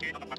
Thank you.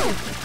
No!